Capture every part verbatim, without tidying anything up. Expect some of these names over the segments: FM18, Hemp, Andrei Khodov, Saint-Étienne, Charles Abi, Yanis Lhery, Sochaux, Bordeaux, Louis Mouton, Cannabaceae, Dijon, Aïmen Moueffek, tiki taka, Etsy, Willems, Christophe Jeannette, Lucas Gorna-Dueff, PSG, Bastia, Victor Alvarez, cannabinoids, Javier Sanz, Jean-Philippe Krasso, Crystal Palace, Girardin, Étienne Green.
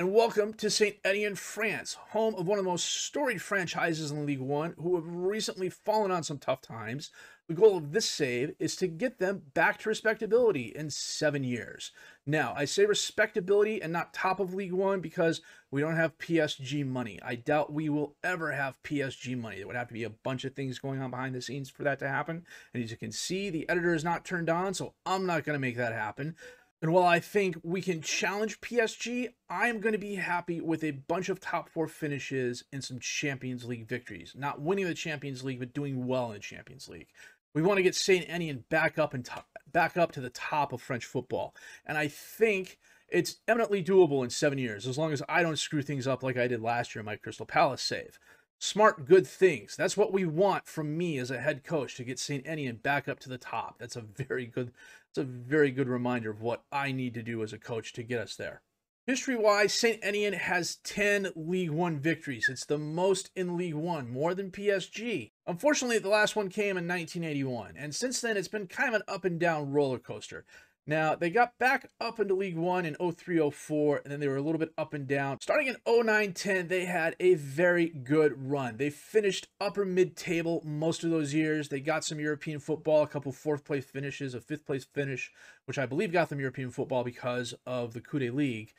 and welcome to Saint-Étienne, France, home of one of the most storied franchises in League One, who have recently fallen on some tough times. The goal of this save is to get them back to respectability in seven years. Now, I say respectability and not top of League One because we don't have P S G money. I doubt we will ever have P S G money. There would have to be a bunch of things going on behind the scenes for that to happen. And as you can see, the editor is not turned on, so I'm not going to make that happen. And while I think we can challenge P S G, I'm going to be happy with a bunch of top four finishes and some Champions League victories. Not winning the Champions League, but doing well in the Champions League. We want to get Saint-Étienne back up and top, back up to the top of French football. And I think it's eminently doable in seven years, as long as I don't screw things up like I did last year in my Crystal Palace save. Smart, good things. That's what we want from me as a head coach, to get Saint-Étienne back up to the top. That's a very good, that's a very good reminder of what I need to do as a coach to get us there. History-wise, Saint-Étienne has ten League One victories. It's the most in League One, more than P S G. Unfortunately, the last one came in nineteen eighty-one, and since then, it's been kind of an up-and-down roller coaster. Now, they got back up into League One in oh three oh four, and then they were a little bit up and down. Starting in oh nine ten, they had a very good run. They finished upper mid-table most of those years. They got some European football, a couple fourth-place finishes, a fifth-place finish, which I believe got them European football because of the Coupe de Ligue.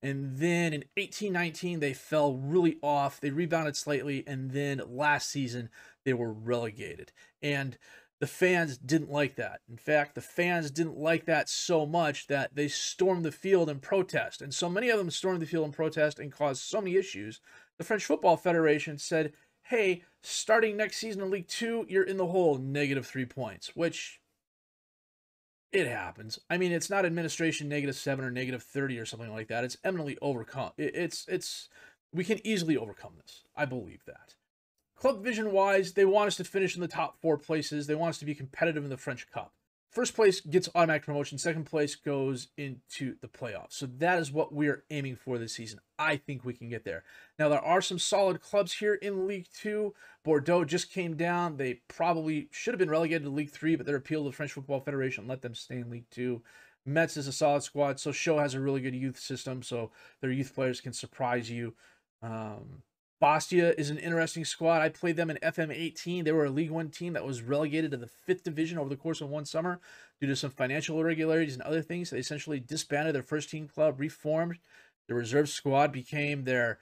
And then in eighteen nineteen, they fell really off. They rebounded slightly. And then last season, they were relegated. And the fans didn't like that. In fact, the fans didn't like that so much that they stormed the field in protest. And so many of them stormed the field in protest and caused so many issues. The French Football Federation said, hey, starting next season in League Two, you're in the hole, negative three points, which... it happens. I mean, it's not administration negative seven or negative thirty or something like that. It's eminently overcome. It's, it's, we can easily overcome this. I believe that. Club vision wise, they want us to finish in the top four places. They want us to be competitive in the French Cup. First place gets automatic promotion. Second place goes into the playoffs. So that is what we are aiming for this season. I think we can get there. Now, there are some solid clubs here in League Two. Bordeaux just came down. They probably should have been relegated to League Three, but their appeal to the French Football Federation let them stay in League Two. Metz is a solid squad. So Sochaux has a really good youth system, so their youth players can surprise you. Um... Bastia is an interesting squad. I played them in F M eighteen. They were a League One team that was relegated to the fifth division over the course of one summer due to some financial irregularities and other things. They essentially disbanded their first team club, reformed. Their reserve squad became their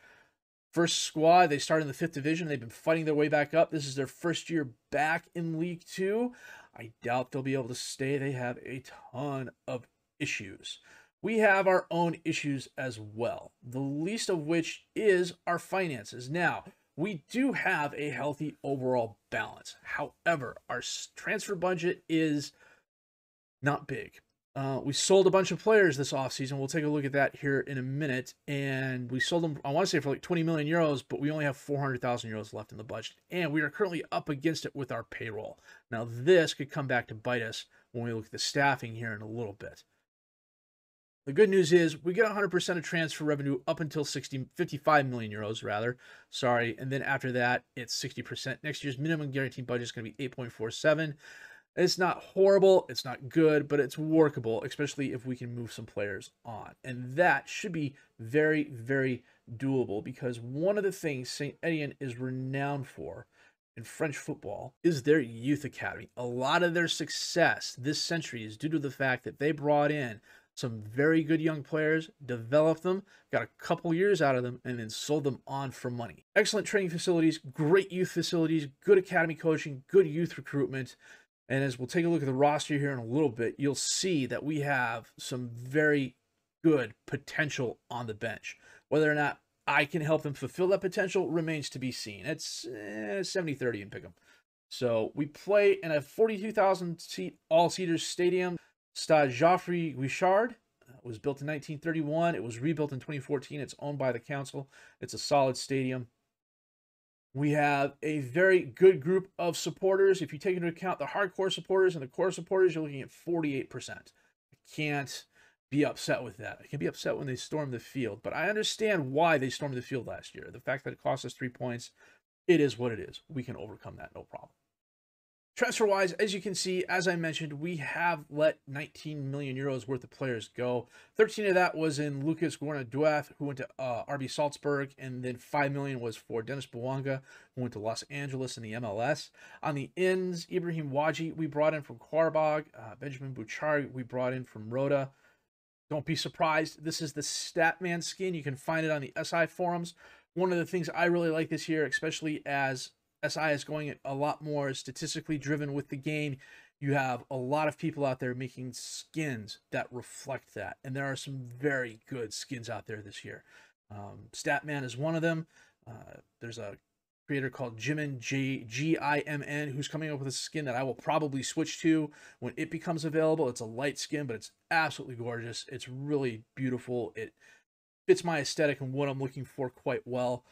first squad. They started in the fifth division. They've been fighting their way back up. This is their first year back in League Two. I doubt they'll be able to stay. They have a ton of issues. We have our own issues as well, the least of which is our finances. Now, we do have a healthy overall balance. However, our transfer budget is not big. Uh, we sold a bunch of players this offseason. We'll take a look at that here in a minute. And we sold them, I want to say, for like twenty million euros, but we only have four hundred thousand euros left in the budget. And we are currently up against it with our payroll. Now, this could come back to bite us when we look at the staffing here in a little bit. The good news is we get one hundred percent of transfer revenue up until sixty, fifty-five million euros, rather. Sorry. And then after that, it's sixty percent. Next year's minimum guaranteed budget is going to be eight point four seven. It's not horrible. It's not good, but it's workable, especially if we can move some players on. And that should be very, very doable, because one of the things Saint-Étienne is renowned for in French football is their youth academy. A lot of their success this century is due to the fact that they brought in some very good young players, developed them, got a couple years out of them, and then sold them on for money. Excellent training facilities, great youth facilities, good academy coaching, good youth recruitment. And as we'll take a look at the roster here in a little bit, you'll see that we have some very good potential on the bench. Whether or not I can help them fulfill that potential remains to be seen. It's eh, seventy thirty in Pickham. So we play in a forty-two thousand seat all-seater stadium. Stade Geoffroy Guichard was built in nineteen thirty-one. It was rebuilt in twenty fourteen. It's owned by the council. It's a solid stadium. We have a very good group of supporters. If you take into account the hardcore supporters and the core supporters, you're looking at forty-eight percent. I can't be upset with that. I can be upset when they storm the field, but I understand why they stormed the field last year. The fact that it cost us three points, it is what it is. We can overcome that, no problem. Transfer-wise, as you can see, as I mentioned, we have let nineteen million euros worth of players go. thirteen of that was in Lucas Gorna-Dueff, who went to uh, R B Salzburg, and then five million was for Dennis Bouanga, who went to Los Angeles in the M L S. On the ends, Ibrahim Wadji, we brought in from Qurbag, uh, Benjamin Bouchard, we brought in from Roda. Don't be surprised. This is the Statman skin. You can find it on the S I forums. One of the things I really like this year, especially as S I is going a lot more statistically driven with the game, you have a lot of people out there making skins that reflect that. And there are some very good skins out there this year. Um, Statman is one of them. Uh, there's a creator called Jimin, G I M N, who's coming up with a skin that I will probably switch to when it becomes available. It's a light skin, but it's absolutely gorgeous. It's really beautiful. It fits my aesthetic and what I'm looking for quite well.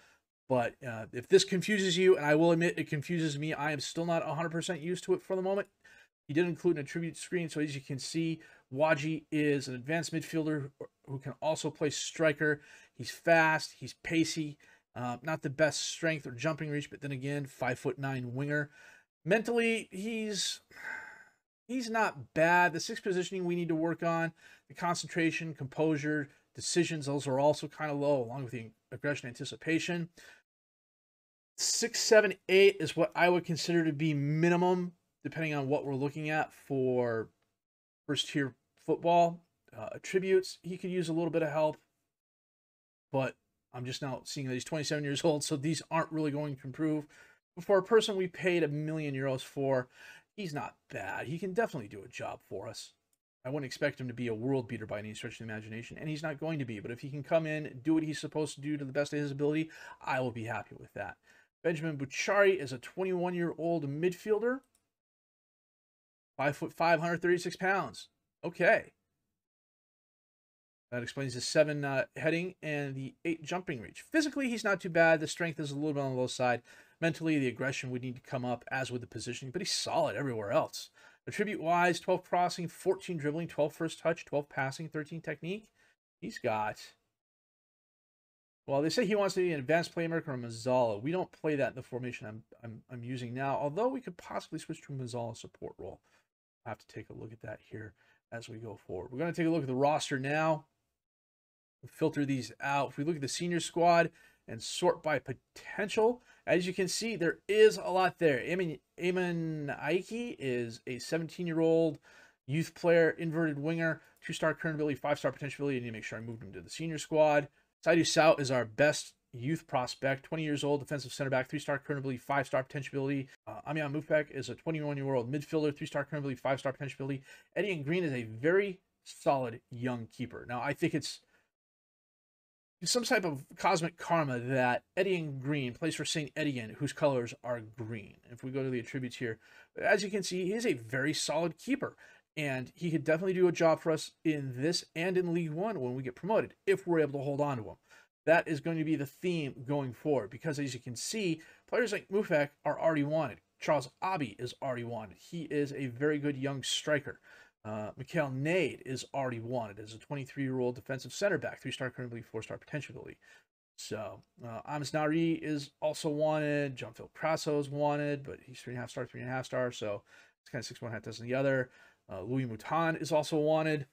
But uh, if this confuses you, and I will admit it confuses me, I am still not one hundred percent used to it for the moment. He did include an attribute screen, so as you can see, Wadji is an advanced midfielder who can also play striker. He's fast, he's pacey, uh, not the best strength or jumping reach, but then again, five foot nine winger. Mentally, he's he's not bad. The sixth positioning we need to work on, the concentration, composure, decisions, those are also kind of low, along with the aggression, anticipation. Six, seven, eight is what I would consider to be minimum, depending on what we're looking at for first-tier football. Uh, attributes, he could use a little bit of help, but I'm just now seeing that he's twenty-seven years old, so these aren't really going to improve. But for a person we paid a million euros for, he's not bad. He can definitely do a job for us. I wouldn't expect him to be a world beater by any stretch of the imagination, and he's not going to be. But if he can come in, do what he's supposed to do to the best of his ability, I will be happy with that. Benjamin Bouchard is a twenty-one-year-old midfielder, five foot five, one hundred thirty-six pounds. Okay. That explains the seven uh, heading and the eight jumping reach. Physically, he's not too bad. The strength is a little bit on the low side. Mentally, the aggression would need to come up, as with the positioning, but he's solid everywhere else. Attribute-wise, twelve crossing, fourteen dribbling, twelve first touch, twelve passing, thirteen technique. He's got... Well, they say he wants to be an advanced playmaker or Mazzola. We don't play that in the formation I'm, I'm, I'm using now, although we could possibly switch to a Mazzola support role. I'll have to take a look at that here as we go forward. We're going to take a look at the roster now. We'll filter these out. If we look at the senior squad and sort by potential, as you can see, there is a lot there. Aïmen Moueffek is a seventeen-year-old youth player, inverted winger, two-star current ability, five-star potential ability. I need to make sure I moved him to the senior squad. Saïdou Sow is our best youth prospect, twenty years old, defensive center back, three-star current ability, five-star potential ability. Uh, Aïmen Moueffek is a twenty-one-year-old midfielder, three-star current ability, five-star potential ability. Étienne Green is a very solid young keeper. Now, I think it's some type of cosmic karma that Étienne Green plays for Saint Etienne, whose colors are green. If we go to the attributes here, as you can see, he is a very solid keeper, and he could definitely do a job for us in this and in League One when we get promoted, if we're able to hold on to him. That is going to be the theme going forward, because as you can see, players like Moueffek are already wanted. Charles Abi is already wanted. He is a very good young striker. Uh, Mickaël Nadé is already wanted as a twenty-three-year-old defensive center back, three-star currently, four-star potentially. So, uh, Aïmen Moueffek is also wanted. Jean-Philippe Krasso is wanted, but he's three and a half star, three and a half star. So it's kind of six one half dozen the other. Uh, Louis Mouton is also wanted.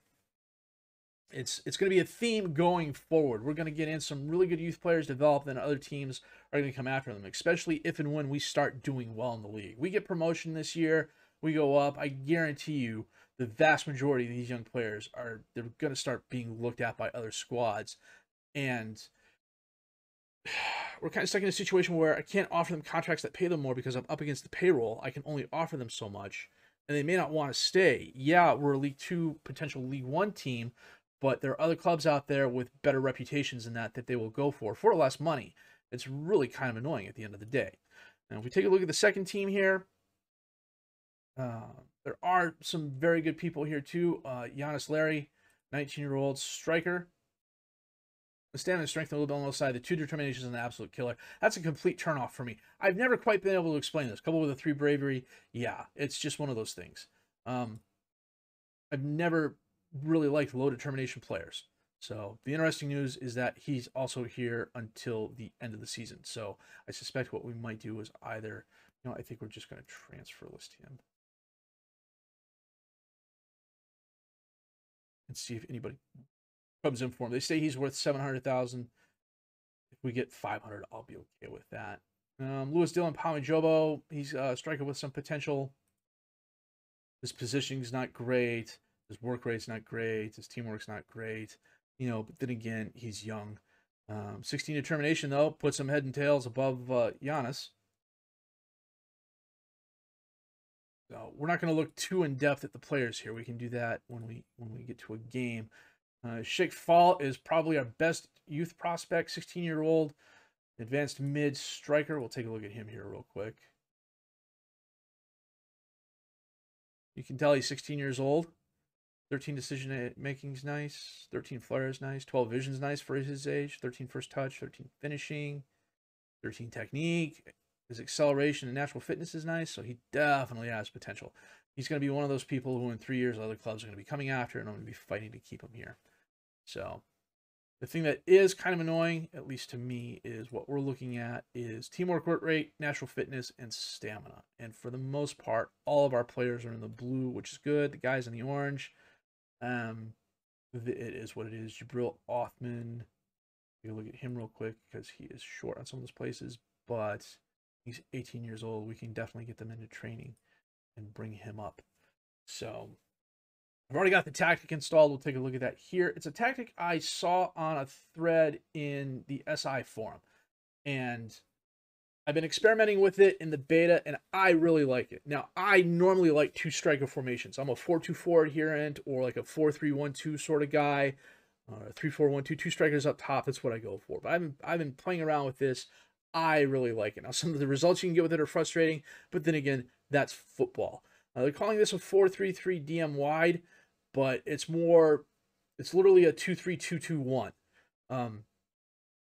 It's it's going to be a theme going forward. We're going to get in some really good youth players developed, and other teams are going to come after them, especially if and when we start doing well in the league. We get promotion this year. We go up. I guarantee you, the vast majority of these young players are they're going to start being looked at by other squads, and we're kind of stuck in a situation where I can't offer them contracts that pay them more because I'm up against the payroll. I can only offer them so much, and they may not want to stay. Yeah, we're a League Two, potential League One team, but there are other clubs out there with better reputations than that that they will go for for less money. It's really kind of annoying at the end of the day. Now, if we take a look at the second team here, uh, there are some very good people here, too. Uh, Yanis Lhery, nineteen-year-old sstriker. The stamina and strength on the little bit on the side. The two determinations and the absolute killer. That's a complete turnoff for me. I've never quite been able to explain this. Coupled with the three bravery, yeah, it's just one of those things. Um, I've never really liked low determination players. So the interesting news is that he's also here until the end of the season. So I suspect what we might do is either, you know, I think we're just going to transfer list him. and see if anybody comes in for him. They say he's worth seven hundred thousand dollars. If we get five hundred thousand dollars, I'll be okay with that. Um, Louis Dillon, Palmejobo, he's a striker with some potential. His positioning's not great. His work rate's not great. His teamwork's not great. You know, but then again, he's young. Um, sixteen determination, though, puts him head and tails above uh, Giannis. So we're not going to look too in-depth at the players here. We can do that when we when we get to a game. Uh, Sheikh Fall is probably our best youth prospect, sixteen-year-old, advanced mid striker. We'll take a look at him here real quick. You can tell he's sixteen years old. thirteen decision making's nice. thirteen flair's nice. twelve vision's nice for his age. thirteen first touch. thirteen finishing. thirteen technique. His acceleration and natural fitness is nice, so he definitely has potential. He's going to be one of those people who in three years other clubs are going to be coming after, and I'm going to be fighting to keep him here. So the thing that is kind of annoying, at least to me, is what we're looking at is teamwork, work rate, natural fitness, and stamina. And for the most part, all of our players are in the blue, which is good. The guy's in the orange. Um, it is what it is. Djibril Othman, you look at him real quick because he is short on some of those places, but he's eighteen years old. We can definitely get them into training and bring him up. So I've already got the tactic installed. We'll take a look at that here. It's a tactic I saw on a thread in the S I forum, and I've been experimenting with it in the beta, and I really like it. Now, I normally like two striker formations. I'm a four two four adherent or like a four three one two sort of guy, or a three four one two, two strikers up top. That's what I go for. But I've been, I've been playing around with this. I really like it. Now, some of the results you can get with it are frustrating, but then again, that's football. Uh, they're calling this a four three three D M wide, but it's more, it's literally a two three two two one. Um,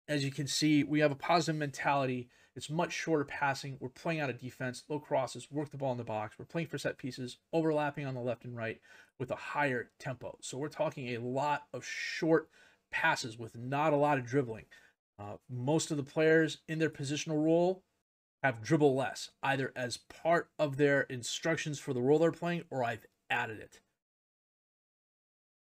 as you can see, we have a positive mentality. It's much shorter passing. We're playing out of defense, low crosses, work the ball in the box. We're playing for set pieces, overlapping on the left and right with a higher tempo. So we're talking a lot of short passes with not a lot of dribbling. Uh, most of the players in their positional role have dribble less, either as part of their instructions for the role they're playing, or I've added it.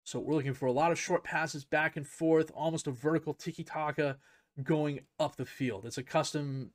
So we're looking for a lot of short passes back and forth, almost a vertical tiki-taka going up the field. It's a custom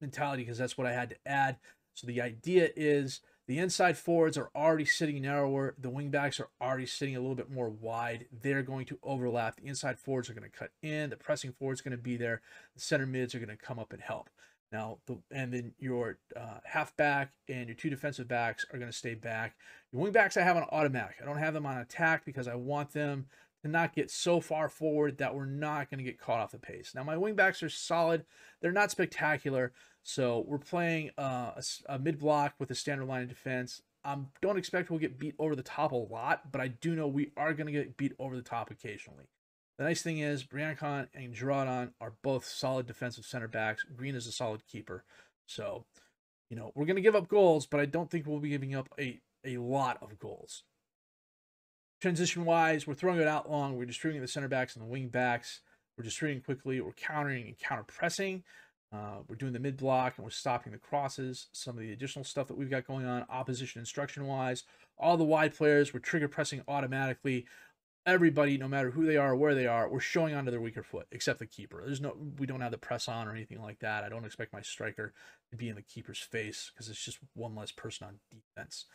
mentality because that's what I had to add. So the idea is the inside forwards are already sitting narrower. The wing backs are already sitting a little bit more wide. They're going to overlap. The inside forwards are going to cut in. The pressing forwards are going to be there. The center mids are going to come up and help. Now, the, and then your uh, halfback and your two defensive backs are going to stay back. Your wing backs I have on automatic. I don't have them on attack because I want them to not get so far forward that we're not going to get caught off the pace. Now, my wing backs are solid. They're not spectacular. So we're playing uh, a, a mid-block with a standard line of defense. I um, don't expect we'll get beat over the top a lot, but I do know we are going to get beat over the top occasionally. The nice thing is Briançon and Girardin are both solid defensive center backs. Green is a solid keeper. So, you know, we're going to give up goals, but I don't think we'll be giving up a, a lot of goals. Transition-wise, we're throwing it out long. We're distributing the center backs and the wing backs. We're distributing quickly. We're countering and counter-pressing. Uh, we're doing the mid-block, and we're stopping the crosses, some of the additional stuff that we've got going on, opposition instruction-wise. All the wide players, we're trigger-pressing automatically. Everybody, no matter who they are or where they are, we're showing onto their weaker foot, except the keeper. There's no, we don't have the press on or anything like that. I don't expect my striker to be in the keeper's face because it's just one less person on defense.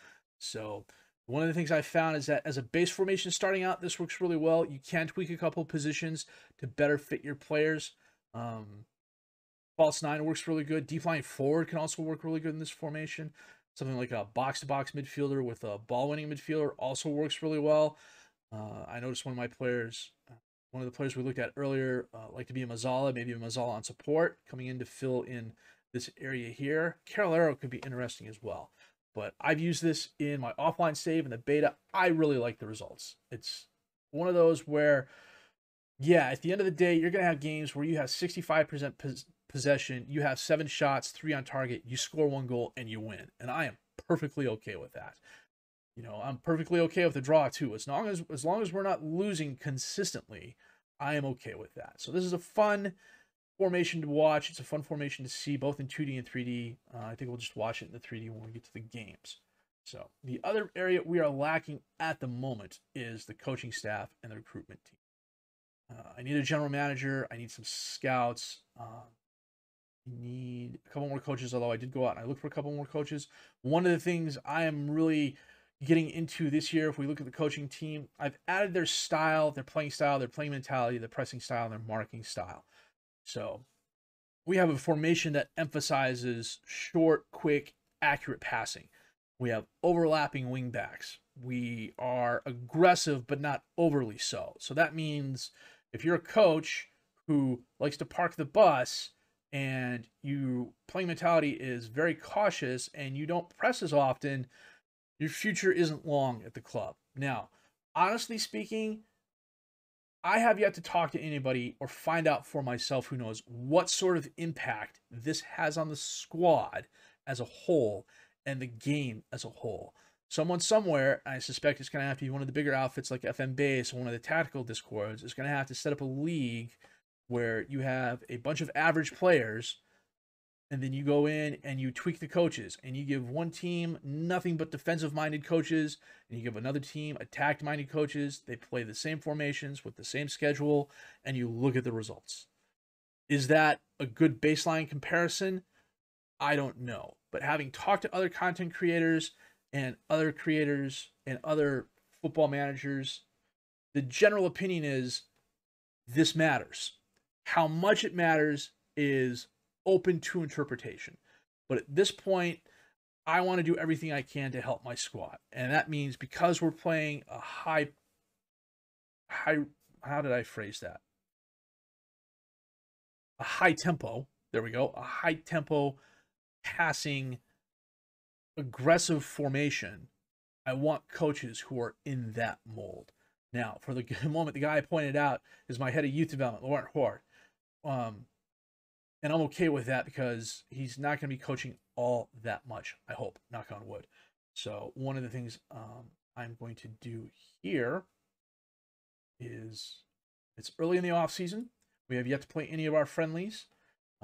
So one of the things I found is that as a base formation starting out, this works really well. You can tweak a couple of positions to better fit your players. Um, false nine works really good. Deep lying forward can also work really good in this formation. Something like a box-to-box midfielder with a ball-winning midfielder also works really well. Uh, I noticed one of my players, one of the players we looked at earlier, uh, like to be a Mazzala, maybe a Mazzala on support, coming in to fill in this area here. Carolero could be interesting as well. But I've used this in my offline save and the beta. I really like the results. It's one of those where, yeah, at the end of the day, you're going to have games where you have sixty-five percent possession, you have seven shots, three on target, you score one goal, and you win. And I am perfectly okay with that. You know, I'm perfectly okay with the draw, too. As long as, as long as we're not losing consistently, I am okay with that. So this is a fun formation to watch. It's a fun formation to see, both in two D and three D. Uh, I think we'll just watch it in the three D when we get to the games. So the other area we are lacking at the moment is the coaching staff and the recruitment team. Uh, I need a general manager. I need some scouts. Uh, I need a couple more coaches, although I did go out and I looked for a couple more coaches. One of the things I am really getting into this year, if we look at the coaching team, I've added their style, their playing style, their playing mentality, their pressing style, and their marking style. So we have a formation that emphasizes short, quick, accurate passing. We have overlapping wing backs. We are aggressive, but not overly so. So that means if you're a coach who likes to park the bus and your playing mentality is very cautious and you don't press as often, your future isn't long at the club. Now, honestly speaking, I have yet to talk to anybody or find out for myself who knows what sort of impact this has on the squad as a whole and the game as a whole. Someone somewhere, I suspect it's going to have to be one of the bigger outfits like F M Base, one of the tactical discords, is going to have to set up a league where you have a bunch of average players, and then you go in and you tweak the coaches, and you give one team nothing but defensive-minded coaches, and you give another team attack-minded coaches. They play the same formations with the same schedule, and you look at the results. Is that a good baseline comparison? I don't know. But having talked to other content creators and other creators and other football managers, the general opinion is this matters. How much it matters is open to interpretation. But at this point, I want to do everything I can to help my squad. And that means because we're playing a high, high, how did I phrase that? A high tempo. There we go. A high tempo passing, aggressive formation. I want coaches who are in that mold. Now, for the moment, the guy I pointed out is my head of youth development, Laurent Hort. Um, and I'm okay with that because he's not going to be coaching all that much, I hope, knock on wood. So one of the things um, I'm going to do here is it's early in the offseason. We have yet to play any of our friendlies.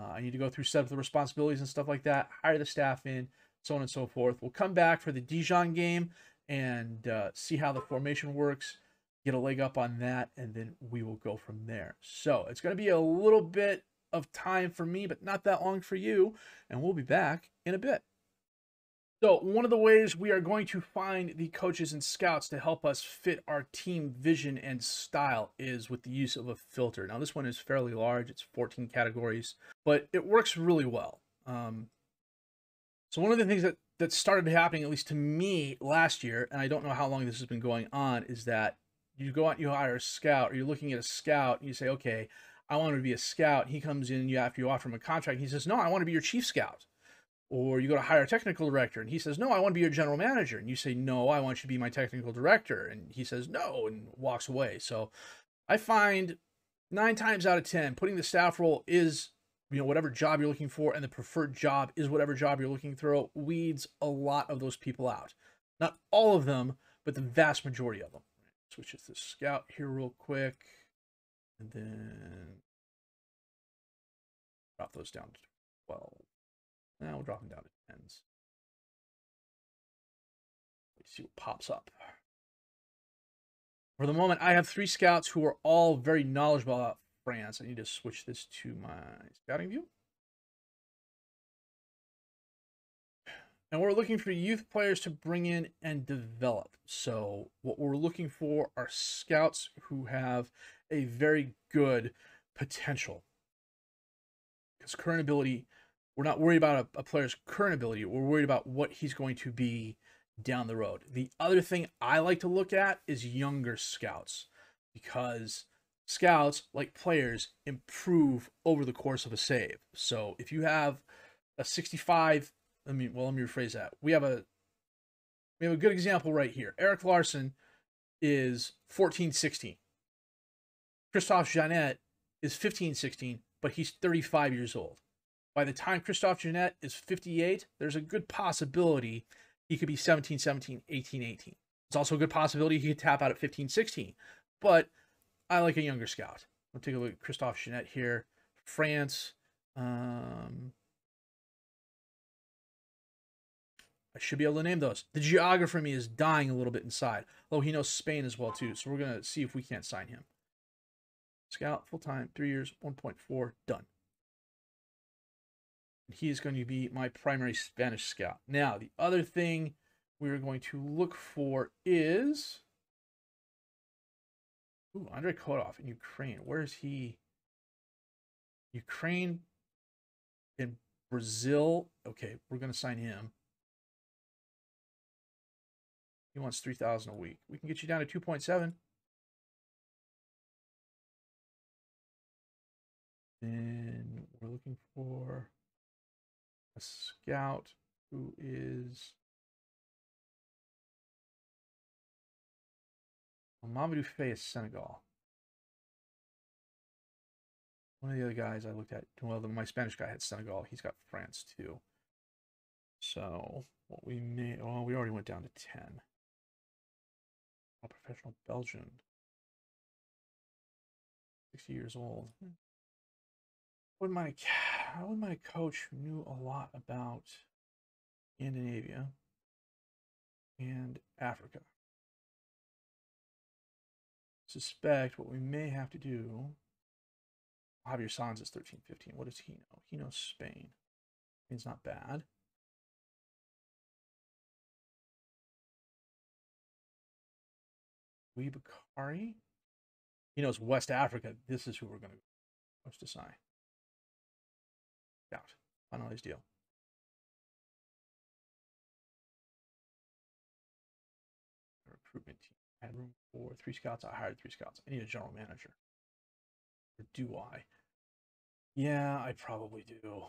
Uh, I need to go through set up the responsibilities and stuff like that, hire the staff in, so on and so forth. We'll come back for the Dijon game and uh, see how the formation works, get a leg up on that, and then we will go from there. So it's going to be a little bit of time for me, but not that long for you, and we'll be back in a bit. So one of the ways we are going to find the coaches and scouts to help us fit our team vision and style is with the use of a filter. Now, this one is fairly large. It's fourteen categories, but it works really well. Um, so one of the things that, that started happening, at least to me last year, and I don't know how long this has been going on, is that you go out and you hire a scout, or you're looking at a scout and you say, okay, I want to be a scout. He comes in, you after you offer him a contract, he says, no, I want to be your chief scout. Or you go to hire a technical director and he says, no, I want to be your general manager. And you say, no, I want you to be my technical director. And he says, no, and walks away. So I find nine times out of ten, putting the staff role is, you know, whatever job you're looking for, and the preferred job is whatever job you're looking for, weeds a lot of those people out. Not all of them, but the vast majority of them. Switch to the scout here real quick. And then drop those down to twelve. Now we'll drop them down to tens. Let's see what pops up. For the moment, I have three scouts who are all very knowledgeable about France. I need to switch this to my scouting view. And we're looking for youth players to bring in and develop. So what we're looking for are scouts who have a very good potential. Because current ability, we're not worried about a, a player's current ability. We're worried about what he's going to be down the road. The other thing I like to look at is younger scouts, because scouts, like players, improve over the course of a save. So if you have a sixty-five, I mean, well, let me rephrase that. We have a we have a good example right here. Eric Larson is fourteen sixteen. Christophe Jeannette is fifteen sixteen, but he's thirty-five years old. By the time Christophe Jeannette is fifty-eight, there's a good possibility he could be seventeen seventeen, eighteen eighteen. It's also a good possibility he could tap out at fifteen sixteen. But I like a younger scout. We'll take a look at Christophe Jeannette here. France. Um, I should be able to name those. The geographer in me is dying a little bit inside. Oh, he knows Spain as well, too. So we're going to see if we can't sign him. Scout, full-time, three years, one point four, done. And he is going to be my primary Spanish scout. Now, the other thing we are going to look for is... Ooh, Andrei Khodov in Ukraine. Where is he? Ukraine and Brazil. Okay, we're going to sign him. He wants three thousand dollars a week. We can get you down to two point seven. Then we're looking for a scout who is Mamadou Faye, Senegal. One of the other guys I looked at, well, the, my Spanish guy had Senegal. He's got France too. So what we may, well, we already went down to ten. A professional Belgian, sixty years old. Wouldn't mind a, I wouldn't mind a coach who knew a lot about Scandinavia and Africa. Suspect what we may have to do. Javier Sanz is thirteen fifteen. What does he know? He knows Spain. Spain's not bad. Louis Bakari. He knows West Africa. This is who we're going to post to sign. Out. Finalized deal. The recruitment team. I had room for three scouts. I hired three scouts. I need a general manager. Or do I? Yeah, I probably do.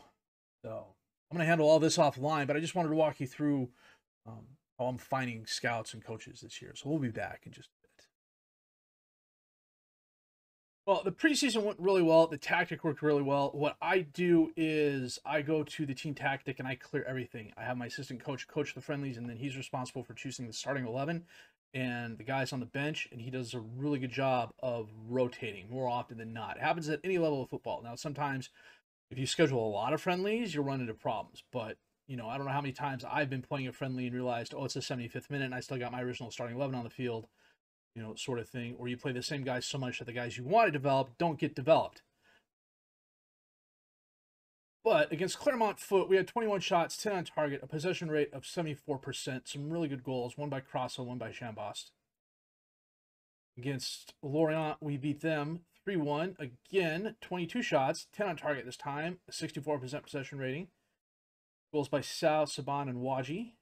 So I'm going to handle all this offline, but I just wanted to walk you through um, how I'm finding scouts and coaches this year. So we'll be back in just a bit. Well, the preseason went really well. The tactic worked really well. What I do is I go to the team tactic and I clear everything. I have my assistant coach coach the friendlies, and then he's responsible for choosing the starting eleven. And the guy's on the bench, and he does a really good job of rotating more often than not. It happens at any level of football. Now, sometimes if you schedule a lot of friendlies, you'll run into problems. But, you know, I don't know how many times I've been playing a friendly and realized, oh, it's the seventy-fifth minute, and I still got my original starting eleven on the field, you know, sort of thing. Or you play the same guys so much that the guys you want to develop don't get developed. But against Clermont Foot, we had twenty-one shots, ten on target, a possession rate of seventy-four percent, some really good goals, one by Krasso, one by Chambost. Against Lorient, we beat them three one. Again, twenty-two shots, ten on target this time, a sixty-four percent possession rating. Goals by Sow, Saban, and Wadji.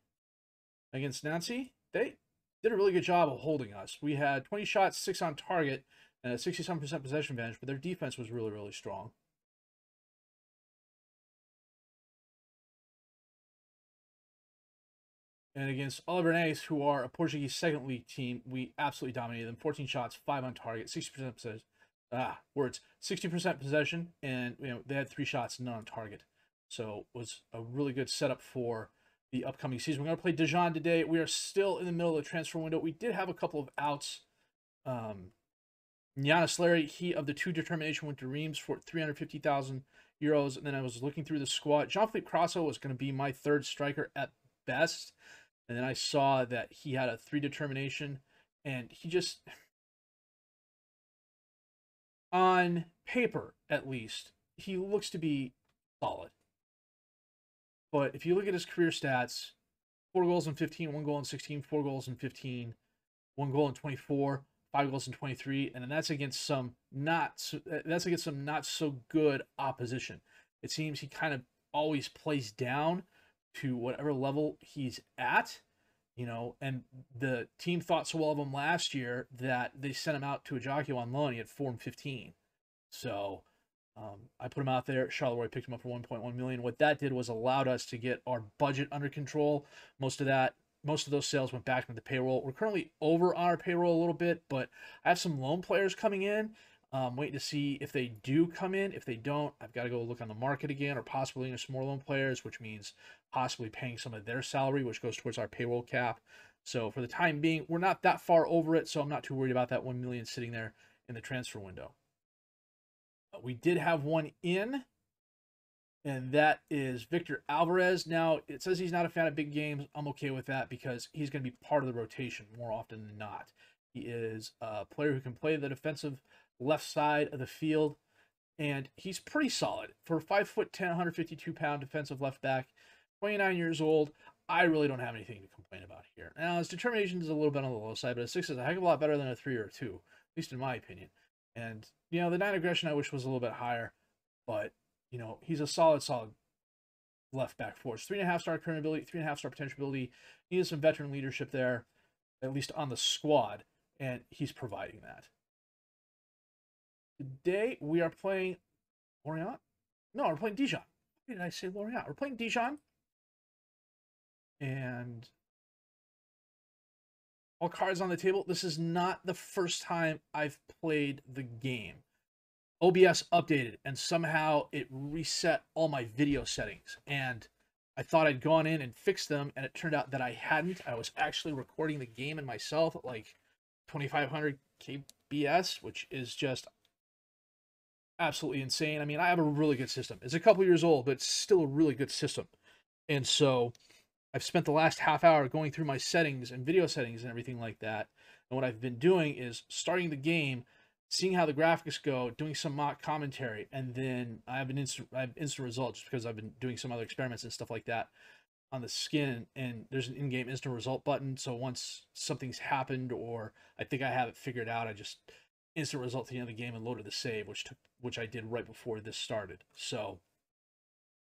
Against Nancy, they did a really good job of holding us. We had twenty shots, six on target, and a sixty-seven percent possession advantage, but their defense was really, really strong. And against Oliveirense, who are a Portuguese second league team, we absolutely dominated them. fourteen shots, five on target, sixty percent possession. Ah, words. sixty percent possession, and you know, they had three shots, none on target. So it was a really good setup for the upcoming season. We're going to play Dijon today. We are still in the middle of the transfer window. We did have a couple of outs. Um, Yanis Lhery, he of the two determination went to Reims for three hundred fifty thousand euros. And then I was looking through the squad. Jean-Philippe Krasso was going to be my third striker at best. And then I saw that he had a three determination, and he just, on paper at least, he looks to be solid. But if you look at his career stats, four goals in fifteen, one goal in sixteen, four goals in fifteen, one goal in twenty-four, five goals in twenty-three, and then that's against some not that's against some not so good opposition. It seems he kind of always plays down to whatever level he's at, you know, and the team thought so well of him last year that they sent him out to a jockey on loan. He had four and fifteen. So um, I put him out there. Charleroi picked him up for one point one million. What that did was allowed us to get our budget under control. Most of that, most of those sales went back into the payroll. We're currently over on our payroll a little bit, but I have some loan players coming in. Um, waiting to see if they do come in. If they don't, I've got to go look on the market again, or possibly into some more loan players, which means possibly paying some of their salary, which goes towards our payroll cap. So for the time being, we're not that far over it, so I'm not too worried about that one million dollars sitting there in the transfer window. We did have one in and that is Victor Alvarez. Now, it says he's not a fan of big games. I'm okay with that because he's going to be part of the rotation more often than not. He is a player who can play the defensive left side of the field, and he's pretty solid. For five foot ten, one hundred fifty-two pound defensive left back, twenty-nine years old, I really don't have anything to complain about here. Now, his determination is a little bit on the low side, but a six is a heck of a lot better than a three or a two, at least in my opinion. And, you know, the nine aggression I wish was a little bit higher, but, you know, he's a solid, solid left back force. Three and a half star current ability, three and a half star potential ability. He needs some veteran leadership there, at least on the squad, and he's providing that. Today, we are playing Lorient. No, we're playing Dijon. Why did I say Lorient? We're playing Dijon. And all cards on the table. This is not the first time I've played the game. O B S updated, and somehow it reset all my video settings. And I thought I'd gone in and fixed them, and it turned out that I hadn't. I was actually recording the game and myself at like twenty-five hundred K B S, which is just absolutely insane. I mean, I have a really good system. It's a couple years old, but it's still a really good system. And so I've spent the last half hour going through my settings and video settings and everything like that. And what I've been doing is starting the game, seeing how the graphics go, doing some mock commentary, and then I have an instant, I have instant results because I've been doing some other experiments and stuff like that on the skin. And there's an in-game instant result button. So once something's happened or I think I have it figured out, I just instant result to the end of the game and loaded the save, which took, which I did right before this started. So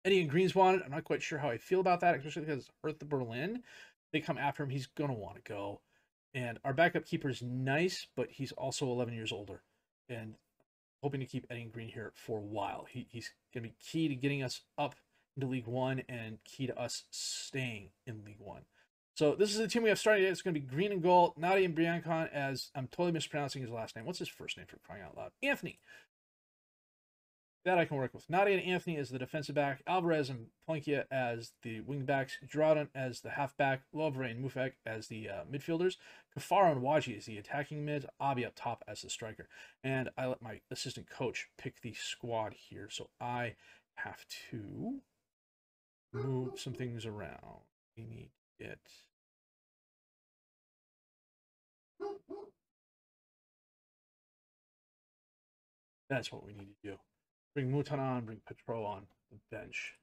Étienne Green's wanted. I'm not quite sure how I feel about that, especially because Hertha Berlin, they come after him. He's going to want to go. And our backup keeper is nice, but he's also eleven years older. And hoping to keep Étienne Green here for a while. He, he's going to be key to getting us up into League One and key to us staying in League One. So this is the team we have started today. It's going to be green and gold. Nadé and Briançon, as I'm totally mispronouncing his last name. What's his first name for crying out loud? Anthony. That I can work with. Nadé and Anthony as the defensive back, Alvarez and Plancia as the wing backs, Girardin as the halfback, Lovray and Moueffek as the uh, midfielders, Kafaro and Wadji as the attacking mid, Abi up top as the striker. And I let my assistant coach pick the squad here, so I have to move some things around. We need to get... That's what we need to do. Bring Mouton on, bring Pétrot on the bench.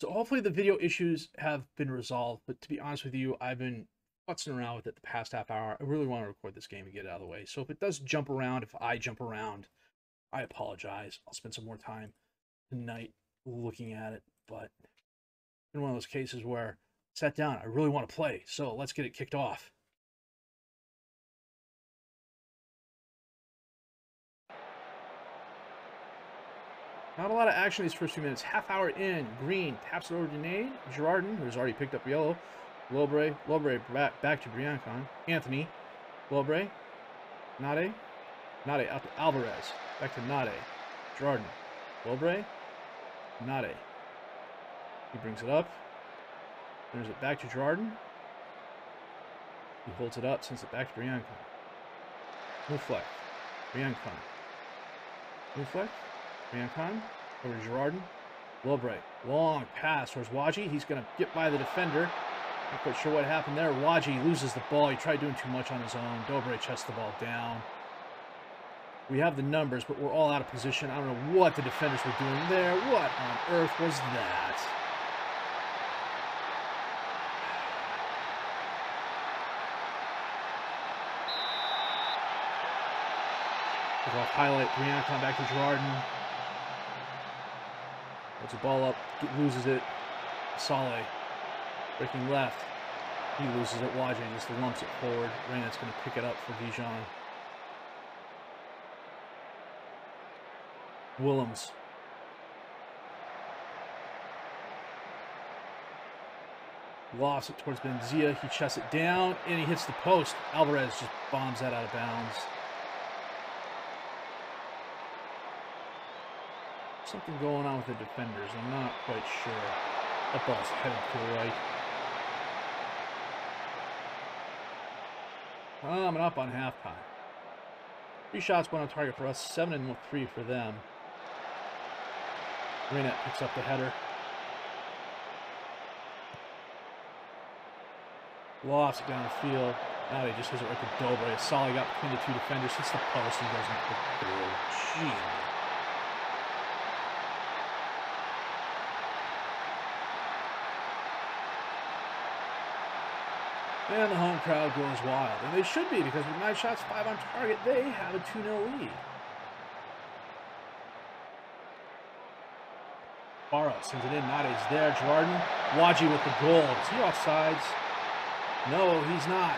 So hopefully the video issues have been resolved, but to be honest with you, I've been futzing around with it the past half hour. I really want to record this game and get it out of the way. So if it does jump around, if I jump around, I apologize. I'll spend some more time tonight looking at it, but it's been one of those cases where I sat down, I really want to play, so let's get it kicked off. Not a lot of action these first few minutes. Half hour in, Green taps it over to Nade. Girardin, who's already picked up yellow. Lovray, Lovray back, back to Briançon. Anthony, Lovray, Nadé, Nadé up to Alvarez, back to Nadé. Girardin, Lovray, Nadé. He brings it up. There's it back to Girardin. He holds it up, sends it back to Briançon. Moueffek, Briançon, Moueffek. Briançon, over to Girardin. Lovray, long pass towards Wadji. He's going to get by the defender. Not quite sure what happened there. Wadji loses the ball. He tried doing too much on his own. Lovray chests the ball down. We have the numbers, but we're all out of position. I don't know what the defenders were doing there. What on earth was that? We'll highlight Briançon back to Girardin. Puts the ball up, loses it. Saleh breaking left. He loses it. Wadji just lumps it forward. Reynat's going to pick it up for Dijon. Willems. Lost it towards Benzia. He chests it down and he hits the post. Alvarez just bombs that out of bounds. Something going on with the defenders. I'm not quite sure. That ball's headed to the right. Coming up on halftime. Three shots, one on target for us. Seven and three for them. Rennet picks up the header. Lost it down the field. Now they just hit it right to Dobre. It's solid up between the two defenders. Hits the post and goes into the goal. Jeez. And the home crowd goes wild. And they should be, because with nine shots, five on target, they have a two nil lead. Barra sends it in. Nade's there. Girardin. Wadji with the goal. Is he offsides? No, he's not.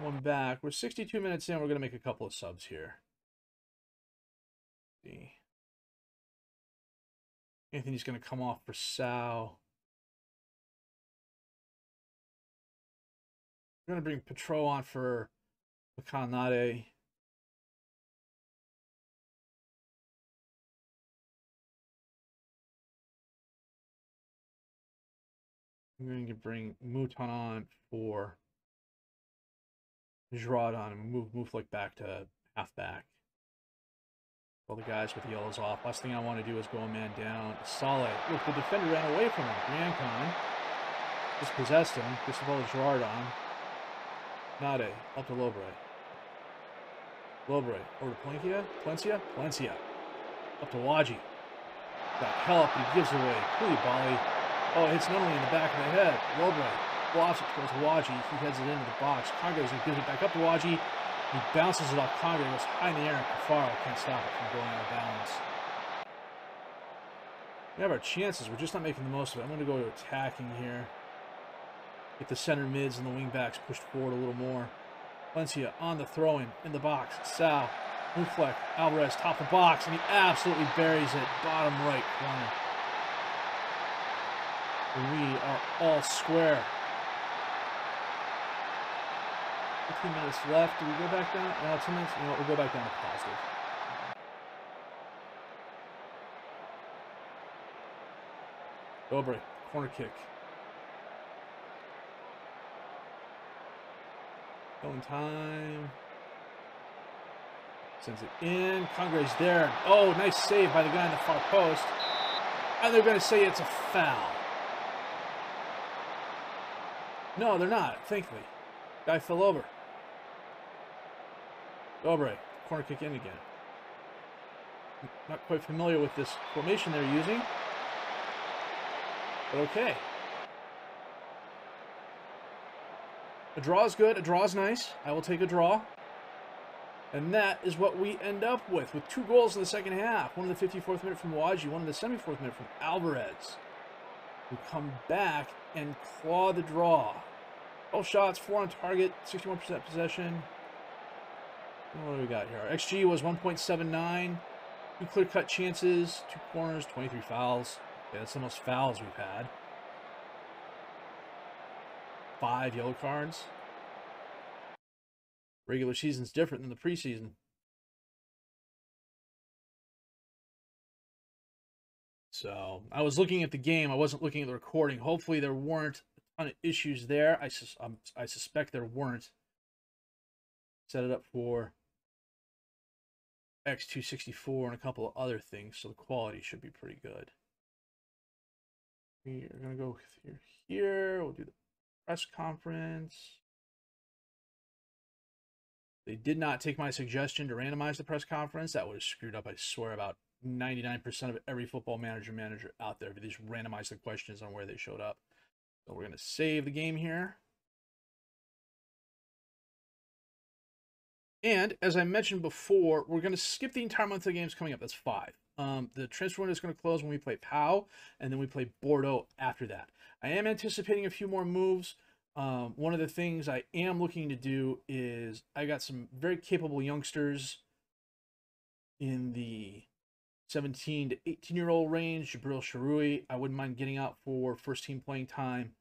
One back. We're sixty-two minutes in. We're going to make a couple of subs here. Let's see. Anthony's going to come off for Sow. We're going to bring Pétrot on for Mickaël Nadé. I'm going to bring Mouton on for Girardin and move Mouflik back to halfback. All the guys with the yellows off. Last thing I want to do is go a man down. Saleh. Look, the defender ran away from him. Briançon just possessed him. Cristobal Girardin. Nade up to Lovray. Lovray over to Plancia. Plancia. Plancia up to Wadji. Got help. He gives away. Koulibaly. Oh, it hits Nunnally in the back of the head. Lovray blocks it towards Wadji. He heads it into the box. Congo's and gives it back up to Wadji. He bounces it off Congo, goes high in the air, and Cafaro can't stop it from going out of bounds. We have our chances, we're just not making the most of it. I'm going to go to attacking here. Get the center mids and the wing backs pushed forward a little more. Valencia on the throw-in, in the box. Sow, Moueffek, Alvarez, top of the box, and he absolutely buries it. Bottom right corner. And we are all square. fifteen minutes left. Do we go back down? No, two minutes. You know what? We'll go back down to positive. Dobre, corner kick. Going time. Sends it in. Congre's there. Oh, nice save by the guy in the far post. And they're going to say it's a foul. No, they're not, thankfully. Guy fell over. Dobre, corner kick in again. Not quite familiar with this formation they're using, but okay. A draw is good. A draw is nice. I will take a draw. And that is what we end up with, with two goals in the second half. One in the fifty-fourth minute from Wadji, one in the seventy-fourth minute from Alvarez, who come back and claw the draw. twelve shots, four on target, sixty-one percent possession. What do we got here? Our X G was one point seven nine. Two clear-cut chances, two corners, twenty-three fouls. Yeah, that's the most fouls we've had. Five yellow cards. Regular season's different than the preseason. So, I was looking at the game. I wasn't looking at the recording. Hopefully there weren't ton of issues there. I, sus um, I suspect there weren't. Set it up for X two sixty-four and a couple of other things, so the quality should be pretty good. We're going to go through here. We'll do the press conference. They did not take my suggestion to randomize the press conference. That would have screwed up, I swear, about ninety-nine percent of every football manager manager out there. But they just randomized the questions on where they showed up. So we're going to save the game here. And as I mentioned before, we're going to skip the entire month of the games coming up. That's five. Um, the transfer window is going to close when we play P A O, and then we play Bordeaux after that. I am anticipating a few more moves. Um, one of the things I am looking to do is I got some very capable youngsters in the seventeen to eighteen-year-old range, Jibril Othman. I wouldn't mind getting out for first-team playing time.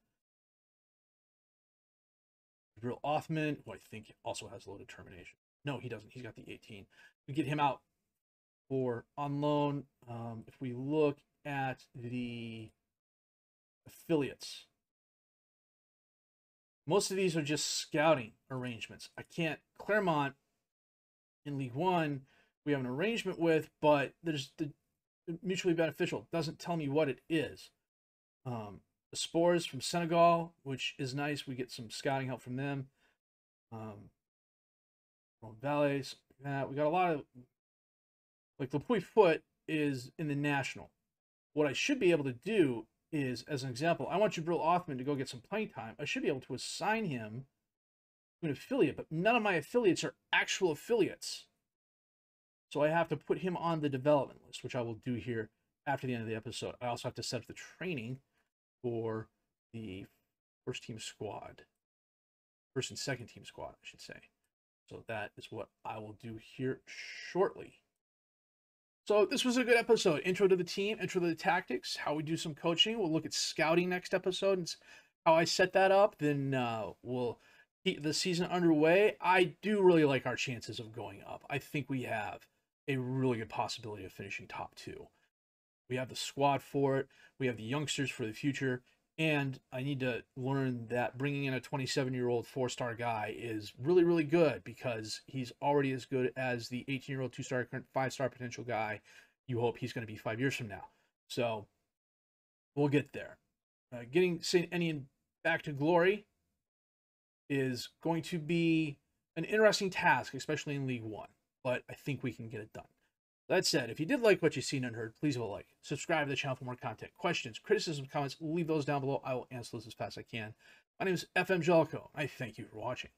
Djibril Othman, who I think also has low determination. No, he doesn't. He's got the eighteen. We get him out for on loan. Um, if we look at the affiliates, most of these are just scouting arrangements. I can't. Claremont in League One we have an arrangement with, but there's the mutually beneficial. It doesn't tell me what it is. Um, the Spores from Senegal, which is nice. We get some scouting help from them. Um, Valets. Uh, we got a lot of, like, Lapuy Foot is in the national. What I should be able to do is, as an example, I want Djibril Othman to go get some playing time. I should be able to assign him to an affiliate, but none of my affiliates are actual affiliates. So I have to put him on the development list, which I will do here after the end of the episode. I also have to set up the training for the first team squad. First and second team squad, I should say. So that is what I will do here shortly. So this was a good episode. Intro to the team, intro to the tactics, how we do some coaching. We'll look at scouting next episode and how I set that up. Then uh, we'll keep the season underway. I do really like our chances of going up. I think we have a really good possibility of finishing top two. We have the squad for it. We have the youngsters for the future. And I need to learn that bringing in a twenty-seven-year-old four-star guy is really, really good, because he's already as good as the eighteen-year-old two-star, current five-star potential guy you hope he's going to be five years from now. So we'll get there. Uh, getting Saint Etienne back to glory is going to be an interesting task, especially in League One. But I think we can get it done. That said, if you did like what you've seen and heard, please leave a like. Subscribe to the channel for more content. Questions, criticisms, comments, leave those down below. I will answer those as fast as I can. My name is F M Jellicoe. I thank you for watching.